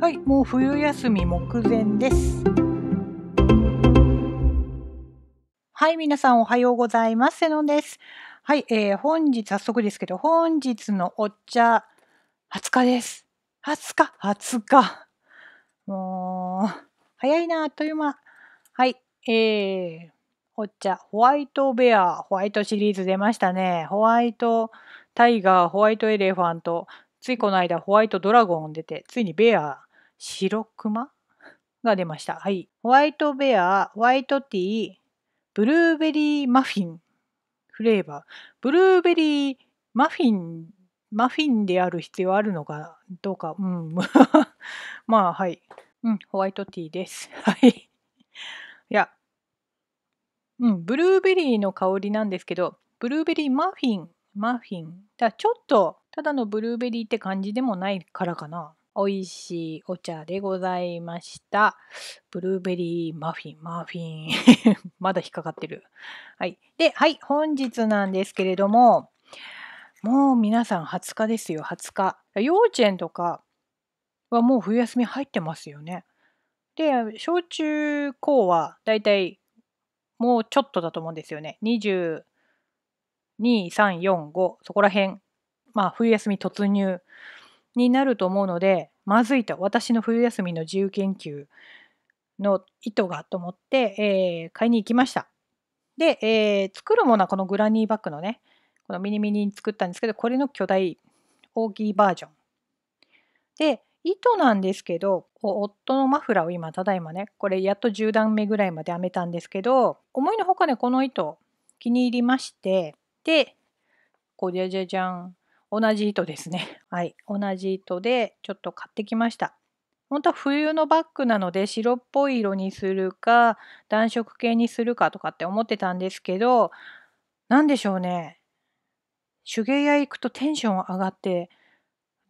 はい、もう冬休み目前です。はい、皆さんおはようございます。セノンです。はい、早速ですけど本日のお茶20日です。20日。もう早いなあっという間。はい、お茶ホワイトベア、ホワイトシリーズ出ましたね。ホワイトタイガー、ホワイトエレファント、ついこの間ホワイトドラゴン出て、ついにベア、白クマが出ました。はい。ホワイトベア、ホワイトティー、ブルーベリーマフィンフレーバー。ブルーベリーマフィンである必要あるのかどうか。うん。まあはい。うん、ホワイトティーです。はい。いや、うん、ブルーベリーの香りなんですけど、ブルーベリーマフィン。だちょっと、ただのブルーベリーって感じでもないからかな。美味しいお茶でございました。ブルーベリーマフィン。まだ引っかかってる。はい。で、はい、本日なんですけれども、もう皆さん20日ですよ、20日。幼稚園とかはもう冬休み入ってますよね。で、小中高はだいたいもうちょっとだと思うんですよね。20、2、3、4、5、そこら辺。まあ、冬休み突入になると思うので、まずいと、私の冬休みの自由研究の意図がと思って、買いに行きました。で、作るものはこのグラニーバッグのね、このミニ作ったんですけど、これの巨大大きいバージョン。で、糸なんですけど、夫のマフラーを今、ただいまね、これやっと10段目ぐらいまで編めたんですけど、思いのほかね、この糸気に入りまして、で、こうじゃじゃじゃん。同じ糸ですね。はい。同じ糸でちょっと買ってきました。本当は冬のバッグなので白っぽい色にするか、暖色系にするかとかって思ってたんですけど、なんでしょうね。手芸屋行くとテンション上がって、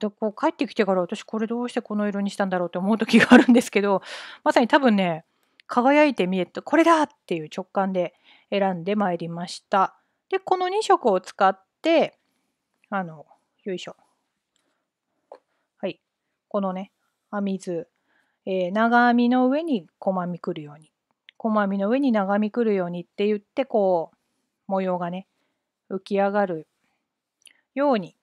でこう帰ってきてから私これどうしてこの色にしたんだろうって思う時があるんですけど、まさに多分ね、輝いて見えた、これだっていう直感で選んでまいりました。で、この2色を使って、よいしょ。はい。このね、編み図。長編みの上に細編みくるように。細編みの上に長編みくるようにって言って、こう、模様がね、浮き上がるように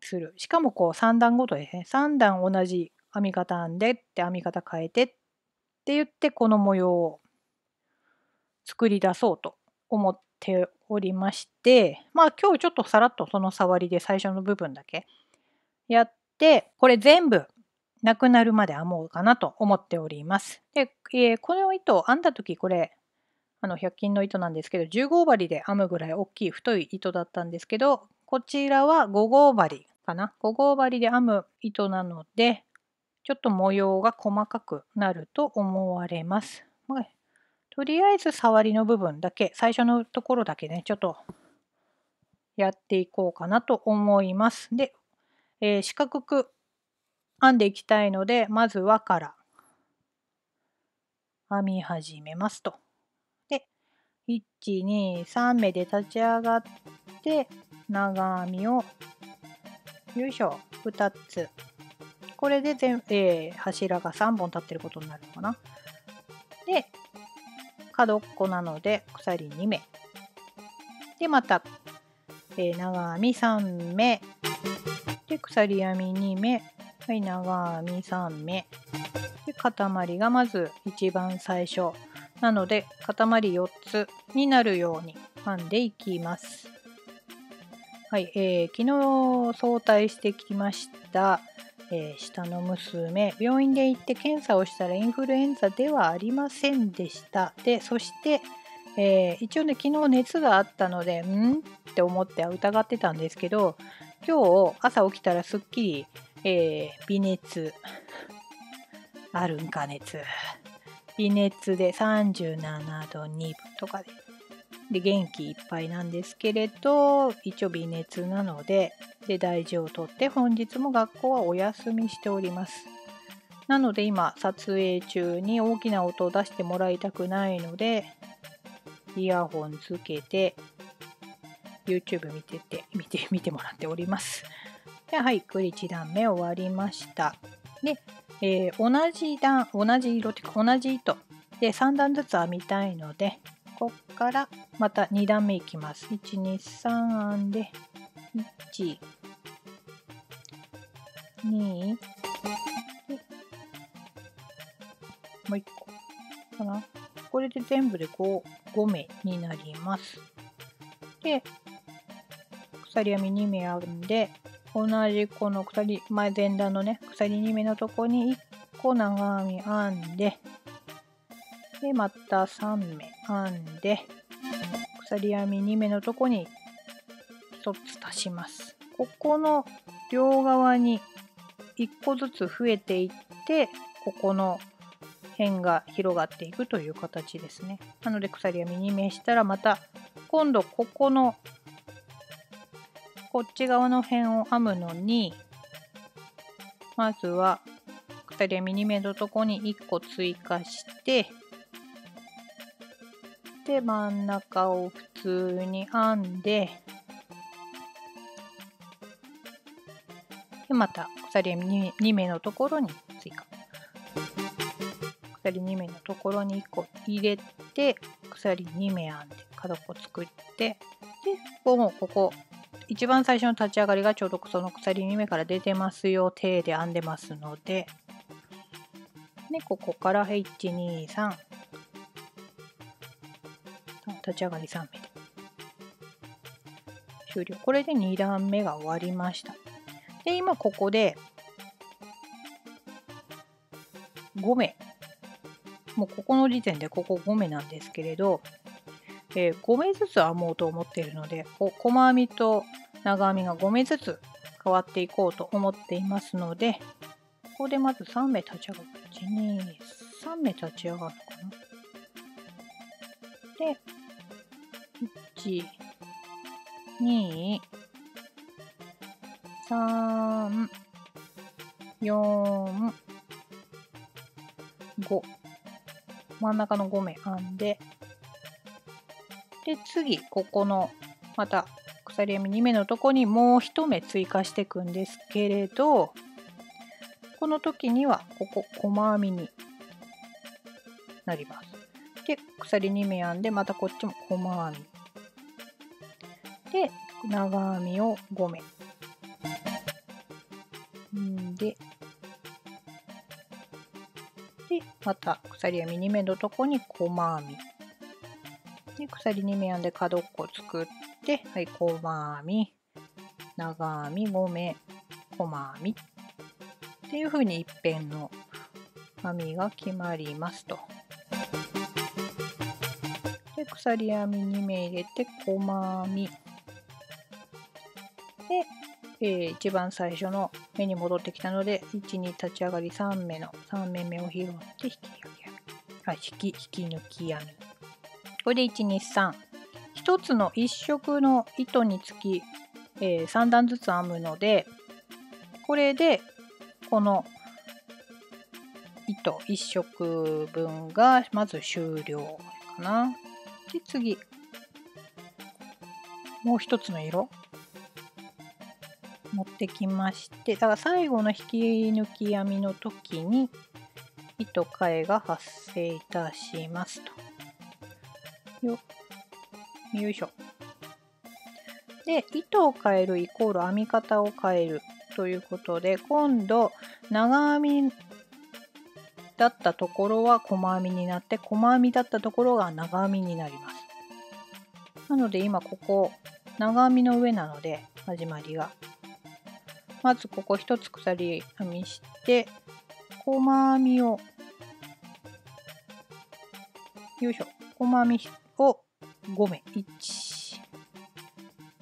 する。しかもこう、3段ごとですね。3段同じ編み方編んでって、編み方変えてって言って、この模様を作り出そうと思っておりまして、まあ今日ちょっとさらっとその触りで最初の部分だけやって、これ全部なくなるまで編もうかなと思っております。で、この糸を編んだ時、これ、100均の糸なんですけど、10号針で編むぐらい大きい太い糸だったんですけど、こちらは5号針かな。5号針で編む糸なので、ちょっと模様が細かくなると思われます。とりあえず触りの部分だけ、最初のところだけね、ちょっとやっていこうかなと思います。で、四角く編んでいきたいので、まず輪から編み始めますと。で、1、2、3目で立ち上がって、長編みを、よいしょ、2つ。これで柱が3本立ってることになるのかな。で、角っこなので鎖2目でまた、長編み3目で鎖編み2目、はい、長編み3目で塊がまず一番最初なので塊4つになるように編んでいきます。はい、昨日早退してきました、下の娘、病院で行って検査をしたらインフルエンザではありませんでした。で、そして、一応ね、昨日熱があったので、って思って疑ってたんですけど、今日朝起きたらすっきり、微熱、あるんか熱、微熱で37度2分とかで。で、元気いっぱいなんですけれど、一応微熱なので、大事をとって本日も学校はお休みしております。なので今、撮影中に大きな音を出してもらいたくないので、イヤホンつけて、YouTube 見てもらっております。で、はい、1段目終わりました。で、同じ色というか同じ糸で3段ずつ編みたいので、こっからまた2段目いきます。123編んで1、2、もう1個かな。これで全部で5目になります。で、鎖編み2目編んで、同じこの鎖前段のね鎖2目のとこに1個長編み編んで、でまた3目編んで、鎖編み2目のとこに1つ足します。ここの両側に1個ずつ増えていって、ここの辺が広がっていくという形ですね。なので鎖編み2目したら、また今度ここのこっち側の辺を編むのに、まずは鎖編み2目のとこに1個追加して、で真ん中を普通に編んで、でまた鎖編み2目のところに追加、鎖2目のところに1個入れて、鎖2目編んで角っこ作って、でもうここ一番最初の立ち上がりがちょうどその鎖2目から出てますよ手で編んでますので、でここから123立ち上がり3目で終了。これで2段目が終わりました。で今ここで5目、もうここの時点でここ5目なんですけれど、5目ずつ編もうと思っているので、細編みと長編みが5目ずつ変わっていこうと思っていますので、ここでまず3目立ち上がる、123目立ち上がるのかな。で12345、真ん中の5目編んで、で次ここのまた鎖編み2目のとこにもう1目追加していくんですけれど、この時にはここ細編みになります。で鎖2目編んで、またこっちも細編みで長編みを5目でまた鎖編み2目のとこに細編みで、鎖2目編んで角っこ作って、はい、細編み、長編み5目、細編みっていうふうに一辺の編みが決まりますと。で鎖編み2目入れて細編みで、一番最初の目に戻ってきたので、12立ち上がり3目の3目目を拾って引き抜き編み、これで123、1つの1色の糸につき、3段ずつ編むので、これでこの糸1色分がまず終了かな。で次もう1つの色持ってきまして、だから最後の引き抜き編みの時に糸替えが発生いたしますと。よいしょ。で糸を変えるイコール編み方を変えるということで、今度長編みだったところは細編みになって、細編みだったところが長編みになります。なので今ここ長編みの上なので、始まりがまずここ1つ鎖編みして、細編みを細編みを5目、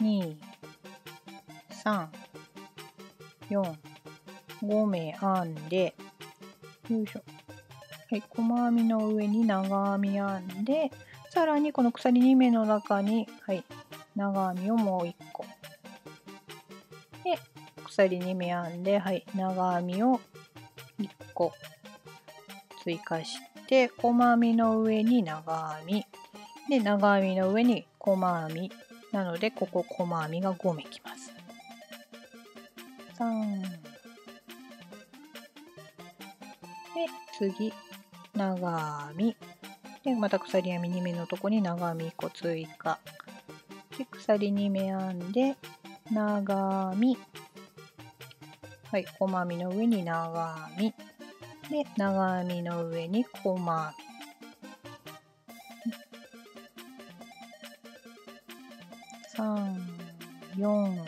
12345目編んで、はい、細編みの上に長編み編んで、さらにこの鎖2目の中に、はい、長編みをもう1個で、鎖2目編んで、はい、長編みを1個追加して、細編みの上に長編みで、長編みの上に細編みなので、ここ細編みが5目きます。3次長編みで、また鎖編み2目のとこに長編み1個追加で、鎖2目編んで長編み、はい、細編みの上に長編みで、長編みの上に細編み、345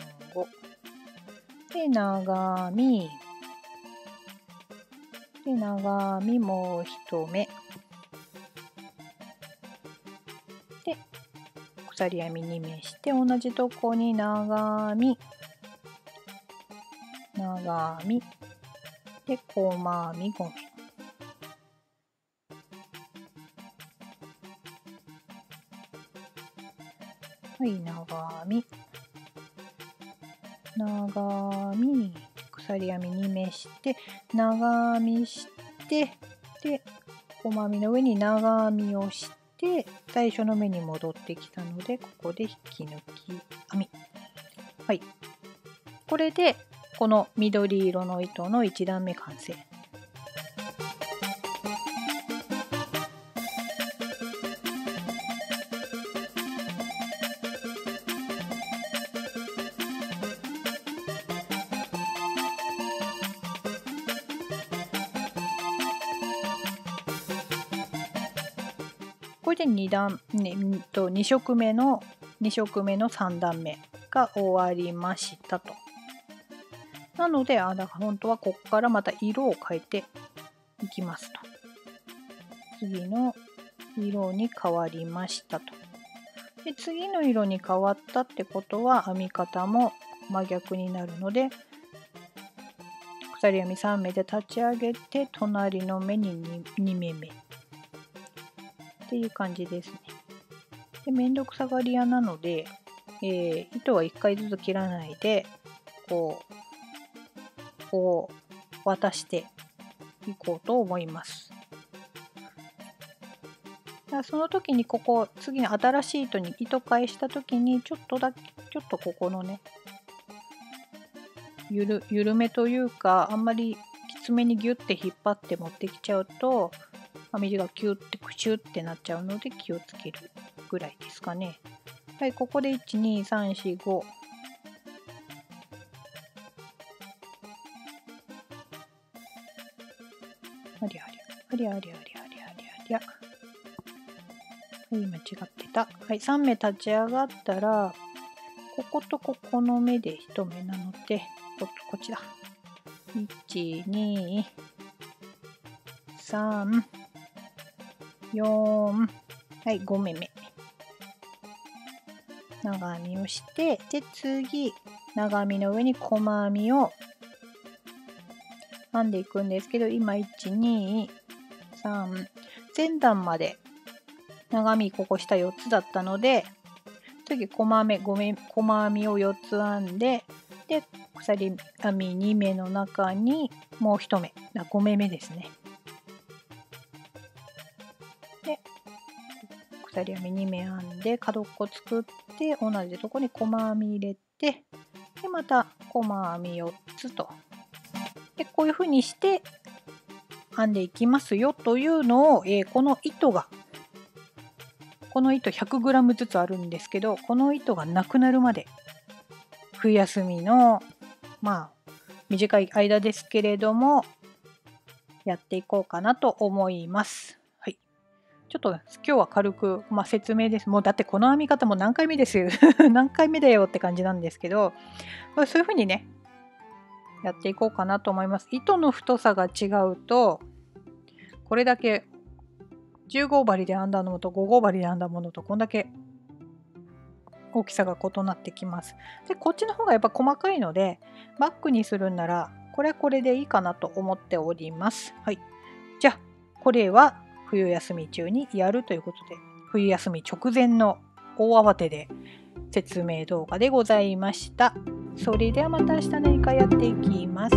で長編みで、長編みもう1目で、鎖編み2目して、同じとこに長編み長編みで、細編み5目。はい、長編み長編み、鎖編み2目して、長編みして、で細編みの上に長編みをして、最初の目に戻ってきたので、ここで引き抜き編み。はい、これでこの緑色の糸の1段目完成。これで2色目の3段目が終わりましたと。なので、だから本当はここからまた色を変えていきますと。次の色に変わりましたと。で、次の色に変わったってことは編み方も真逆になるので、鎖編み3目で立ち上げて、隣の目に2目め。っていう感じですね。で、めんどくさがり屋なので、糸は1回ずつ切らないでこう渡していこうと思います。その時にここ次新しい糸に糸返した時にちょっとここのね緩めというか、あんまりきつめにギュッて引っ張って持ってきちゃうと。編み地がキュッてクシュッてなっちゃうので気をつけるぐらいですかね。はい、ここで12345ありゃありゃありゃありゃありゃありゃありゃ、はい、間違ってた。はい、3目立ち上がったら、こことここの目で1目なので、こっちだ。12345、はい、5目目長編みをして、で次長編みの上に細編みを編んでいくんですけど、今123前段まで長編みここ下4つだったので、次細編みを4つ編んで、で鎖編み2目の中にもう1目5目目ですね。鎖編み2目編んで角っこ作って、同じとこに細編み入れて、でまた細編み4つと、でこういうふうにして編んでいきますよというのを、この糸 100g ずつあるんですけど、この糸がなくなるまで、冬休みのまあ短い間ですけれどもやっていこうかなと思います。ちょっと今日は軽く、説明です。もうだってこの編み方も何回目ですよ。何回目だよって感じなんですけど、そういう風にね、やっていこうかなと思います。糸の太さが違うと、これだけ10号針で編んだものと5号針で編んだものと、こんだけ大きさが異なってきます。で、こっちの方がやっぱ細かいので、バッグにするんなら、これはこれでいいかなと思っております。はい。じゃあ、これは、冬休み中にやるということで、冬休み直前の大慌てで説明動画でございました。それではまた明日何かやっていきます。